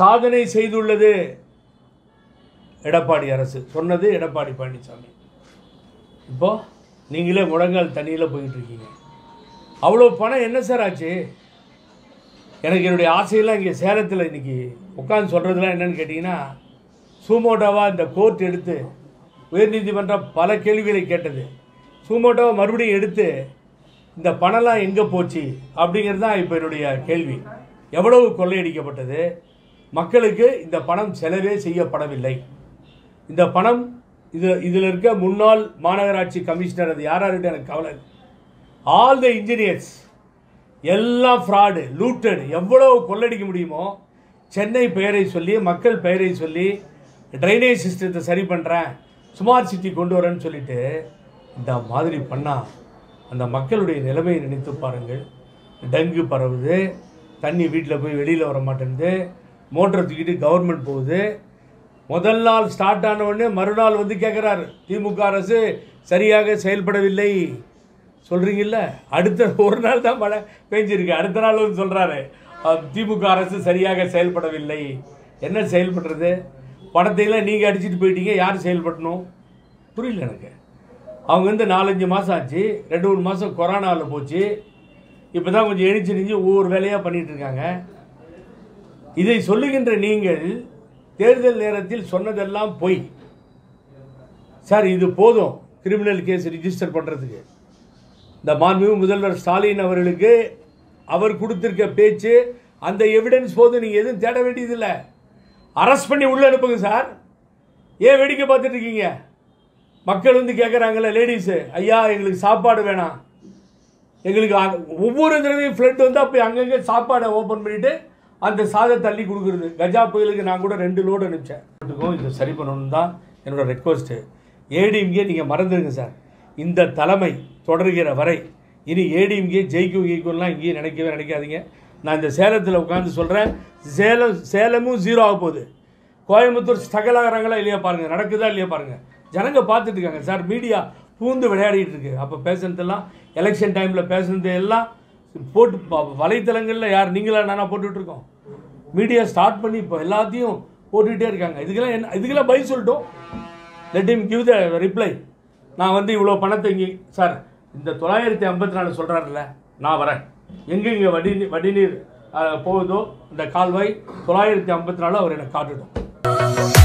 சாதனை செய்துள்ளது எடப்பாடி அரசு, சொன்னது எடப்பாடி பழனிசாமி. இப்போது நீங்களே முழங்கால் தண்ணியில் போயிட்டுருக்கீங்க. அவ்வளோ பணம் என்ன சார் ஆச்சு? எனக்கு என்னுடைய ஆசையெல்லாம் இங்கே சேலத்தில் இன்றைக்கி உட்காந்து சொல்கிறதுலாம் என்னென்னு கேட்டிங்கன்னா, சூமோட்டோவாக இந்த கோர்ட் எடுத்து உயர்நீதிமன்றம் பல கேள்விகளை கேட்டது. சூமோட்டோவை மறுபடியும் எடுத்து இந்த பணம்லாம் எங்கே போச்சு அப்படிங்கிறது தான் இப்போ என்னுடைய கேள்வி. எவ்வளவு கொள்ளையடிக்கப்பட்டது? மக்களுக்கு இந்த பணம் செலவே செய்யப்படவில்லை. இந்த பணம் இதில் இருக்க முன்னாள் மாநகராட்சி கமிஷனர், அது யாராருக்கிட்ட எனக்கு கவலை. ஆல் த இன்ஜினியர்ஸ் எல்லாம் ஃப்ராடு, லூட்டடு. எவ்வளோ கொள்ளடிக்க முடியுமோ சென்னை பெயரை சொல்லி, மக்கள் பெயரை சொல்லி, ட்ரைனேஜ் சிஸ்டத்தை சரி பண்ணுறேன், ஸ்மார்ட் சிட்டி கொண்டு வரேன்னு சொல்லிட்டு இந்த மாதிரி பண்ணால் அந்த மக்களுடைய நிலைமையை நினைத்து பாருங்கள். டெங்கு பரவுது, தண்ணி வீட்டில் போய் வெளியில் வர மாட்டேங்குது, மோட்டரை தூக்கிட்டு கவர்மெண்ட் போகுது. முதல் நாள் ஸ்டார்ட் ஆன உடனே மறுநாள் வந்து கேட்குறாரு, திமுக அரசு சரியாக செயல்படவில்லை சொல்கிறீங்கல்ல, அடுத்த ஒரு நாள் தான் மழை பெஞ்சிருக்கு, அடுத்த நாள் வந்து சொல்கிறாரு திமுக அரசு சரியாக செயல்படவில்லை. என்ன செயல்படுறது? பணத்தையெல்லாம் நீங்கள் அடிச்சுட்டு போயிட்டீங்க, யார் செயல்படணும்? புரியல எனக்கு. அவங்க வந்து 4-5 மாதம் ஆச்சு, 2-3 மாதம் கொரோனாவில் போச்சு, இப்போ தான் கொஞ்சம் எழுச்சி ஒவ்வொரு வேலையாக பண்ணிகிட்ருக்காங்க. இதை சொல்லுகின்ற நீங்கள் தேர்தல் நேரத்தில் சொன்னதெல்லாம் போய் சார், இது போதும் கிரிமினல் கேஸ் ரிஜிஸ்டர் பண்ணுறதுக்கு. இந்த மாண்புமிகு முதல்வர் ஸ்டாலின் அவர்களுக்கு அவர் கொடுத்துருக்க பேச்சு, அந்த எவிடன்ஸ் போதும், நீங்கள் எதுவும் தேட வேண்டியதில்லை. அரெஸ்ட் பண்ணி உள்ளே அனுப்புங்க சார், ஏன் வேடிக்கை பார்த்துட்ருக்கீங்க? மக்கள் வந்து கேட்குறாங்களே லேடிஸு, ஐயா எங்களுக்கு சாப்பாடு வேணாம், எங்களுக்கு ஒவ்வொரு தடவையும் ஃப்ளட் வந்து அப்போ அங்கங்கே சாப்பாடை ஓப்பன் பண்ணிவிட்டு அந்த சாதை தள்ளி கொடுக்குறது. கஜா புயலுக்கு நான் கூட 2 லோடு அனுப்பிச்சேன். இதை சரி பண்ணணும்னு தான் என்னோடய ரெக்வஸ்ட்டு. ஏடிஎம்கே நீங்கள் மறந்துடுங்க சார், இந்த தலைமை தொடர்கிற வரை இனி ஏடிஎம்கே ஜெயிக்கும் ஜெயிக்கும்லாம் இங்கேயும் நினைக்கவே நினைக்காதீங்க. நான் இந்த சேலத்தில் உட்காந்து சொல்கிறேன், சேலமும் ஜீரோ ஆக போகுது, கோயம்புத்தூர் ஸ்ட்ரகல் ஆகிறாங்களா இல்லையா பாருங்கள், நடக்குதா இல்லையா பாருங்கள். ஜனங்க பார்த்துட்டு இருக்காங்க சார், மீடியா பூந்து விளையாடிட்டு இருக்கு. அப்போ பேசுனதெல்லாம் எலெக்ஷன் டைமில் பேசுனது எல்லாம் போட்டு வலைத்தளங்களில் யார் நீங்களா நானாக போட்டுட்ருக்கோம். மீடியா ஸ்டார்ட் பண்ணி இப்போ எல்லாத்தையும் போட்டுக்கிட்டே இருக்காங்க. இதுக்கெல்லாம் என்ன, இதுக்கெல்லாம் பதில் சொல்லிட்டோம். Let him give the reply. நான் வந்து இவ்வளோ பணத்தை இங்கே சார், இந்த 954 சொல்கிறாருல்ல, நான் வரேன். எங்கெங்கே வடிநீர் போகுதோ இந்த கால்வாய் 954 அவர் எனக்கு காட்டுடும்.